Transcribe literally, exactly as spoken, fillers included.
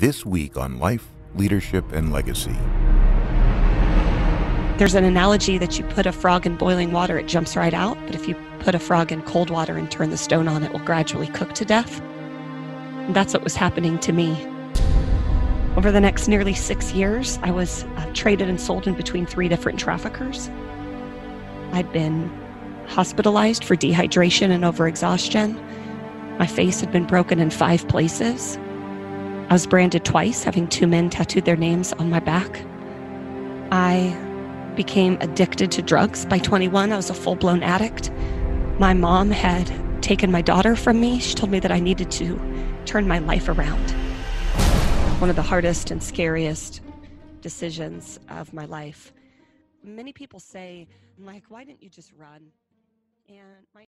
This week on Life, Leadership, and Legacy. There's an analogy that you put a frog in boiling water, it jumps right out. But if you put a frog in cold water and turn the stone on, it will gradually cook to death. And that's what was happening to me. Over the next nearly six years, I was uh, traded and sold in between three different traffickers. I'd been hospitalized for dehydration and overexhaustion. My face had been broken in five places. I was branded twice, having two men tattooed their names on my back. I became addicted to drugs. By twenty-one, I was a full-blown addict. My mom had taken my daughter from me. She told me that I needed to turn my life around. One of the hardest and scariest decisions of my life. Many people say, Mike, why didn't you just run? And my